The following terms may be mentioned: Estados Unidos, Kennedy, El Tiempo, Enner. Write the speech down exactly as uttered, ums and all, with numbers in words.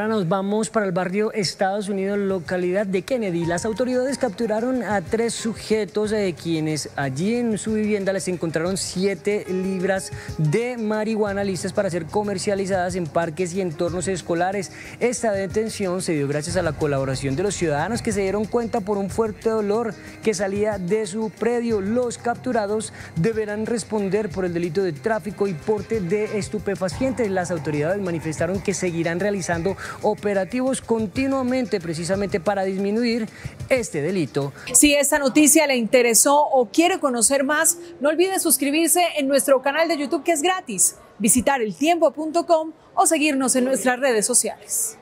Ahora nos vamos para el barrio Estados Unidos, localidad de Kennedy. Las autoridades capturaron a tres sujetos eh, quienes allí en su vivienda les encontraron siete libras de marihuana listas para ser comercializadas en parques y entornos escolares. Esta detención se dio gracias a la colaboración de los ciudadanos que se dieron cuenta por un fuerte olor que salía de su predio. Los capturados deberán responder por el delito de tráfico y porte de estupefacientes. Las autoridades manifestaron que seguirán realizando operativos continuamente precisamente para disminuir este delito. Si esta noticia le interesó o quiere conocer más, no olvide suscribirse en nuestro canal de YouTube, que es gratis, visitar el tiempo punto com o seguirnos en nuestras redes sociales.